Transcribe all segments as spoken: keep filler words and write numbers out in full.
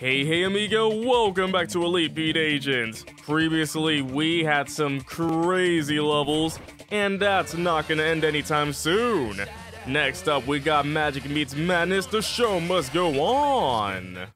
Hey, hey, amigo, welcome back to Elite Beat Agents. Previously, we had some crazy levels, and that's not gonna end anytime soon. Next up, we got Magic Meets Madness, the show must go on.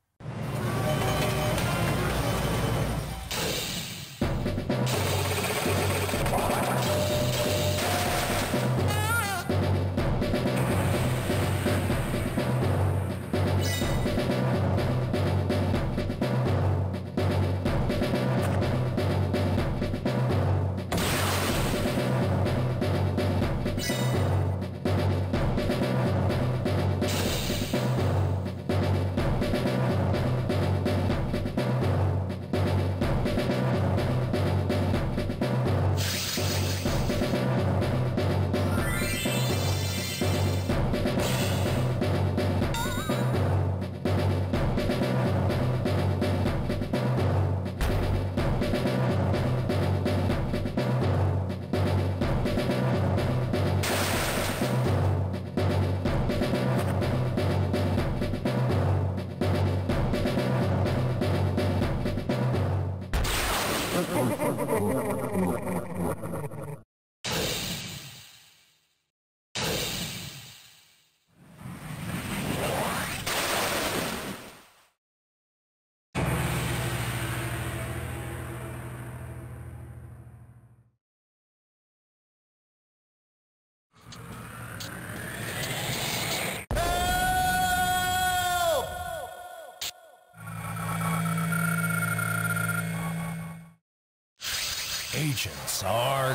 Agents are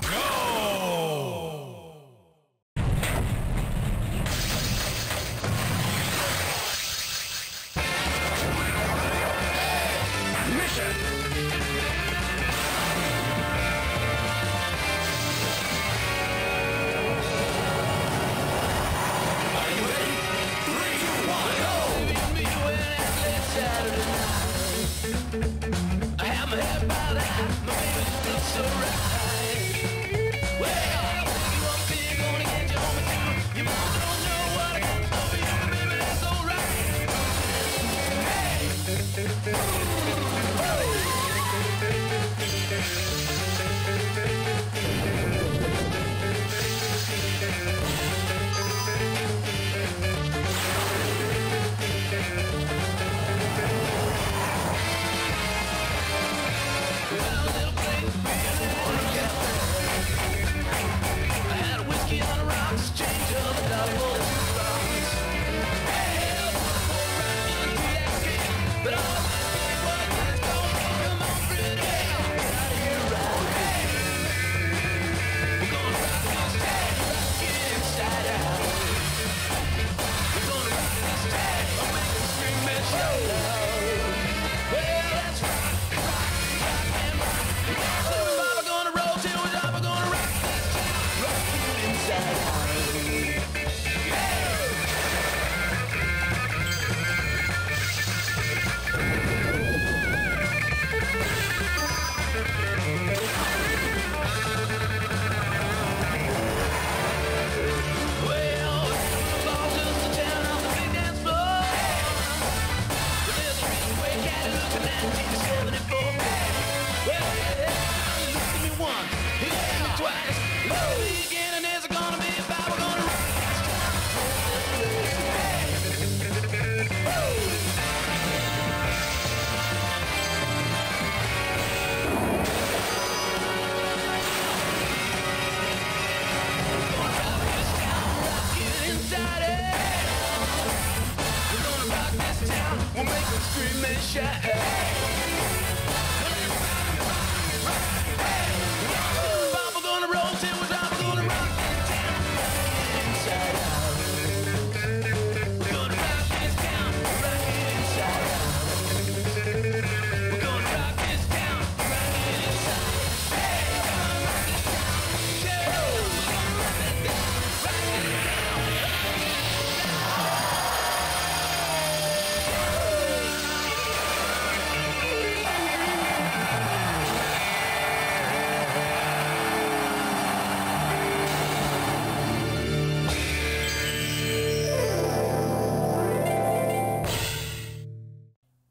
go! Mission! Are you ready? Three, two, one, go! I am a bad man. So right. Well, you want big, gonna get you home too. You must don't know what I got over you, baby, that's alright. Hey!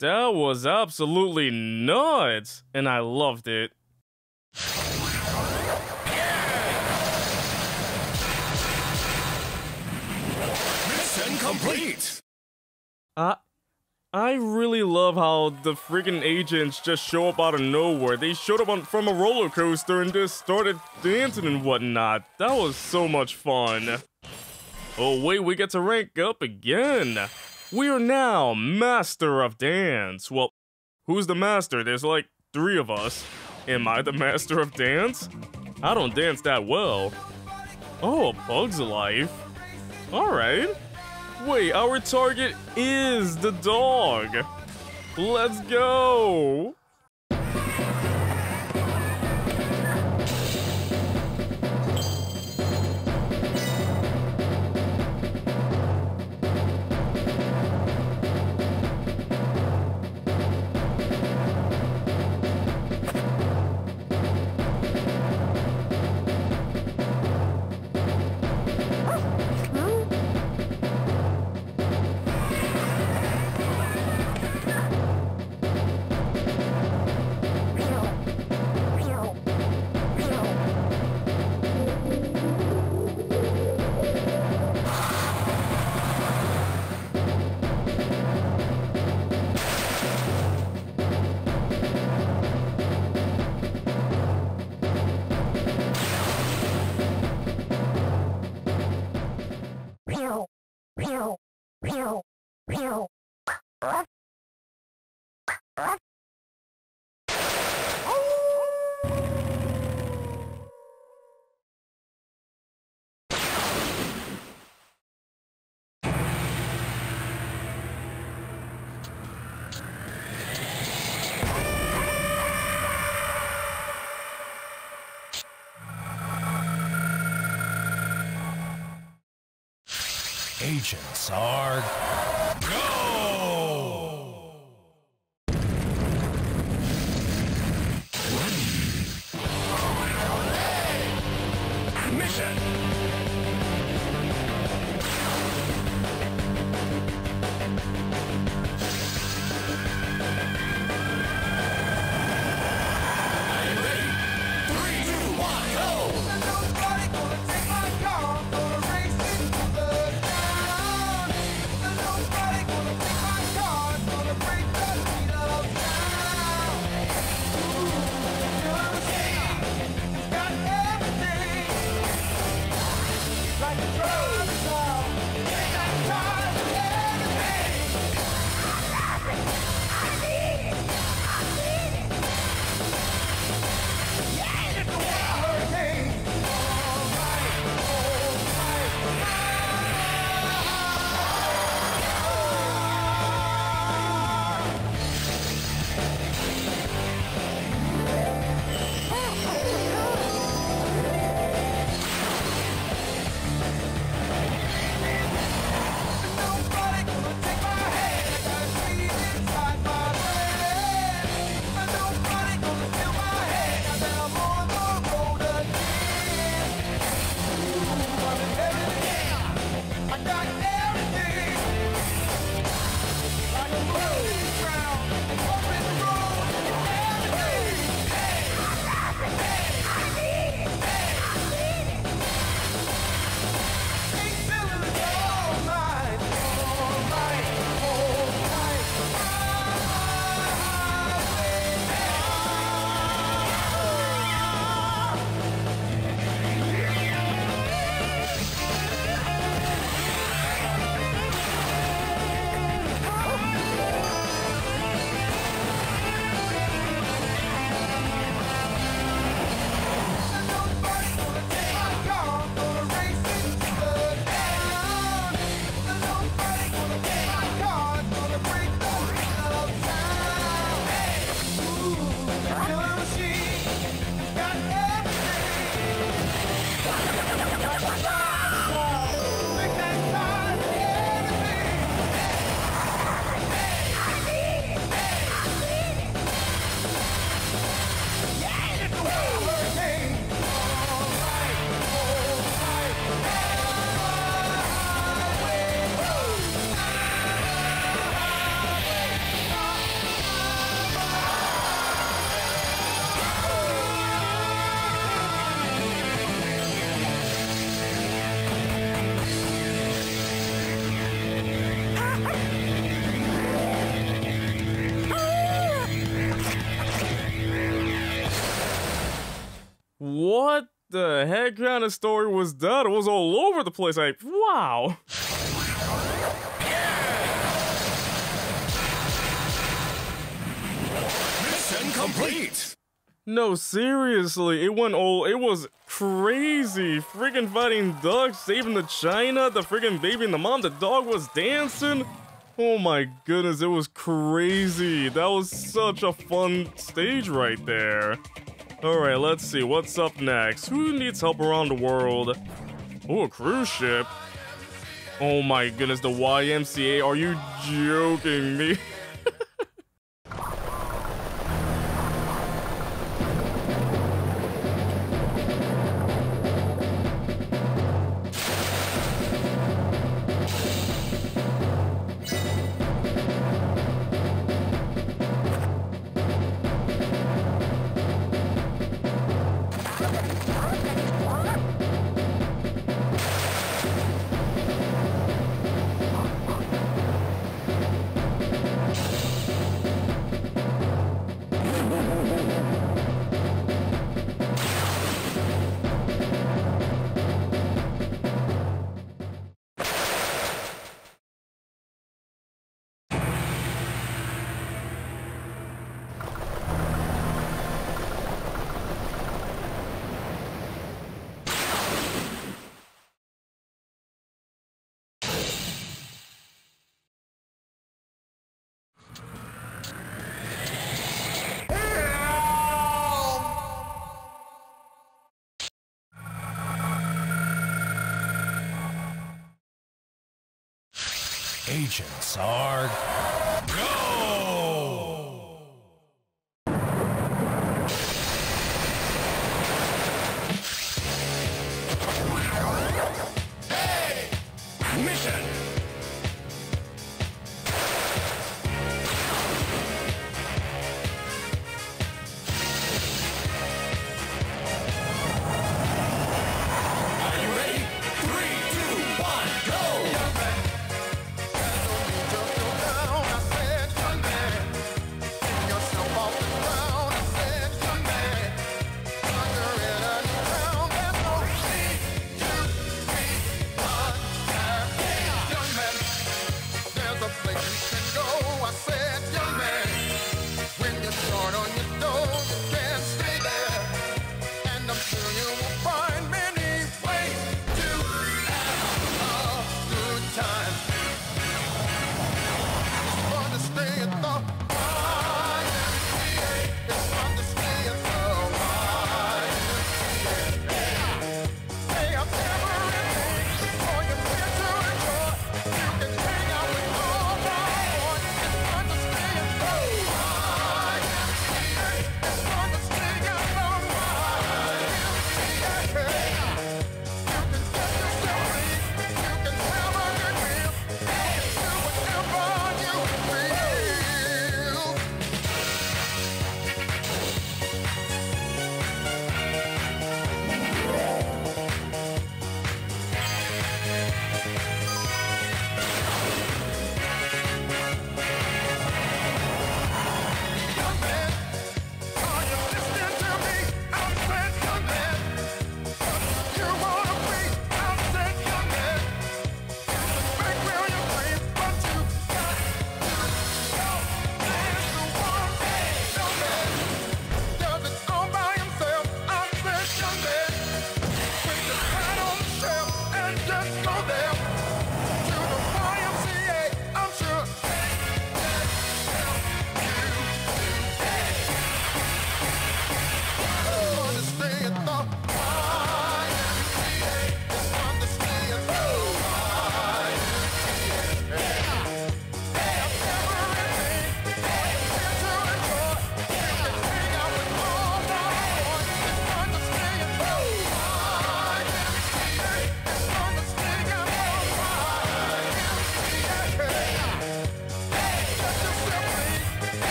That was absolutely nuts, and I loved it. Mission complete! I, I really love how the freaking agents just show up out of nowhere. They showed up on, from a roller coaster and just started dancing and whatnot. That was so much fun. Oh wait, we get to rank up again. We are now Master of Dance. Well, who's the master? There's like three of us. Am I the Master of Dance? I don't dance that well. Oh, A Bug's Life. All right. Wait, our target is the dog. Let's go. Agents are go! Mission! I'm ready! Three, two, one, go! the heck kind of story was that? It was all over the place. Like, wow. Mission complete. No, seriously, it went all, it was crazy. Freaking fighting ducks, saving the china, the freaking baby and the mom, the dog was dancing. Oh my goodness, it was crazy. That was such a fun stage right there. Alright, let's see, what's up next? Who needs help around the world? Oh, a cruise ship. Oh my goodness, the Y M C A, are you joking me? Agents are go! Hey! Mission!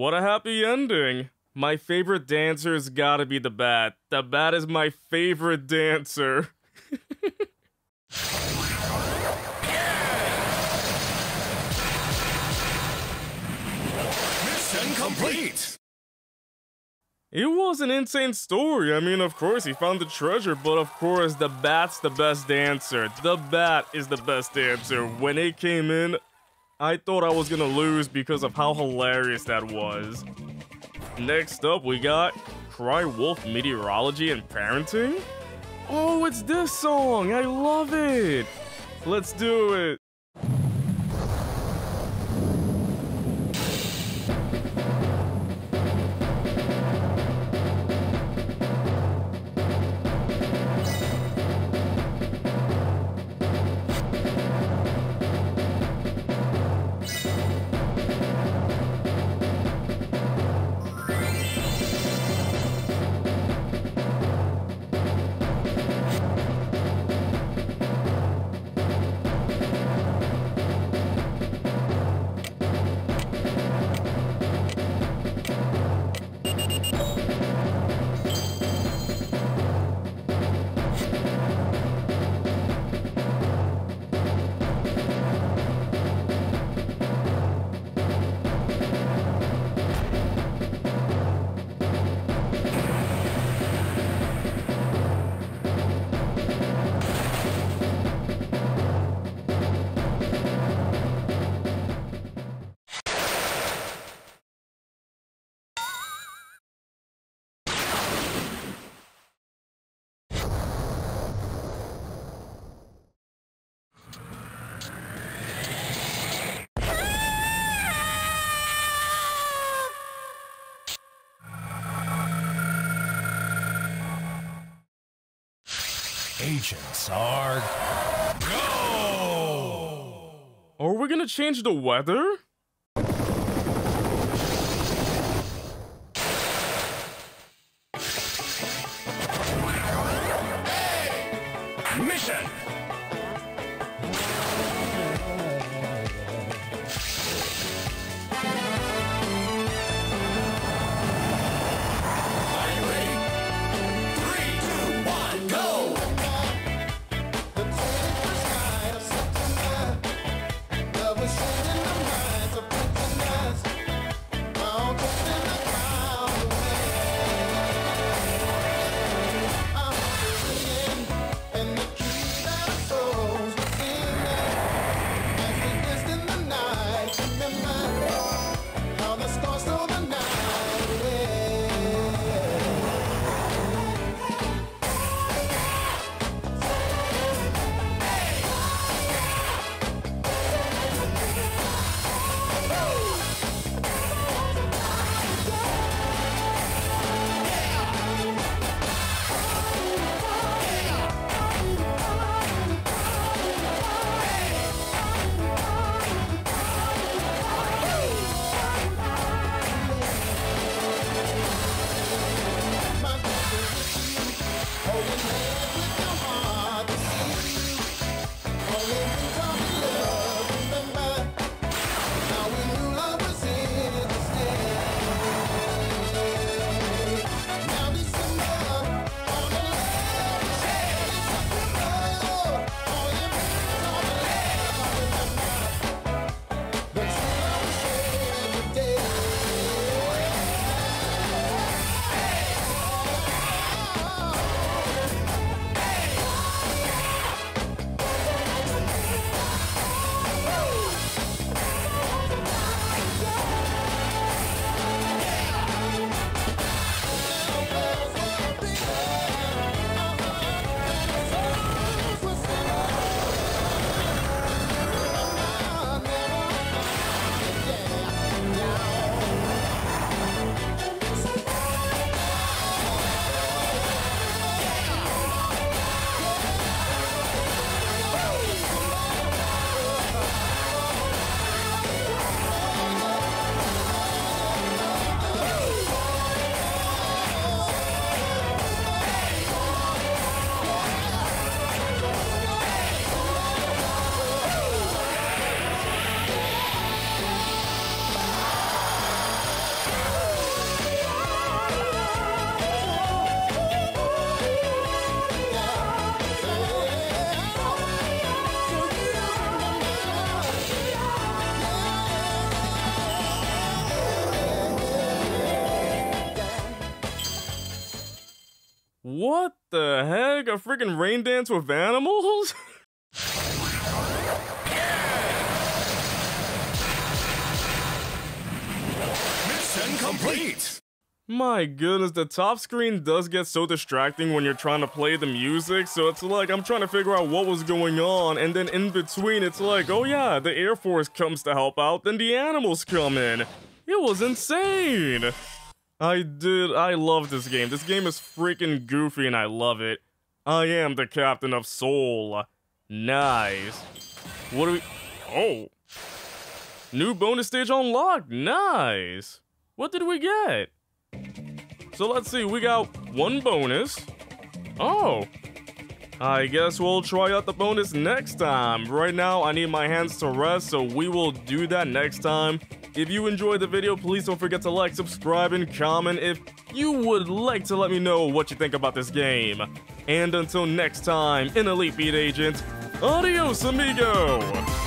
What a happy ending. My favorite dancer's gotta be the bat. The bat is my favorite dancer. Mission complete! It was an insane story. I mean, of course, he found the treasure, but of course, the bat's the best dancer. The bat is the best dancer. When it came in, I thought I was gonna lose because of how hilarious that was. Next up, we got Cry Wolf Meteorology and Parenting. Oh, it's this song. I love it. Let's do it. Agents are go! Are we gonna change the weather? Hey! Mission! What the heck? A freaking rain dance with animals? Mission complete! My goodness, the top screen does get so distracting when you're trying to play the music, so it's like I'm trying to figure out what was going on, and then in between it's like, oh yeah, the Air Force comes to help out, then the animals come in. It was insane! I did, I love this game. This game is freaking goofy and I love it. I am the captain of Seoul. Nice. What do we, oh. New bonus stage unlocked, nice. What did we get? So let's see, we got one bonus. Oh, I guess we'll try out the bonus next time. Right now, I need my hands to rest, so we will do that next time. If you enjoyed the video, please don't forget to like, subscribe, and comment if you would like to let me know what you think about this game. And until next time, in Elite Beat Agents, adios, amigo!